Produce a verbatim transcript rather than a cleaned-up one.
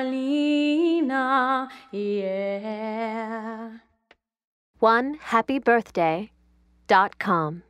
Ralina, yeah. one happy birthday dot com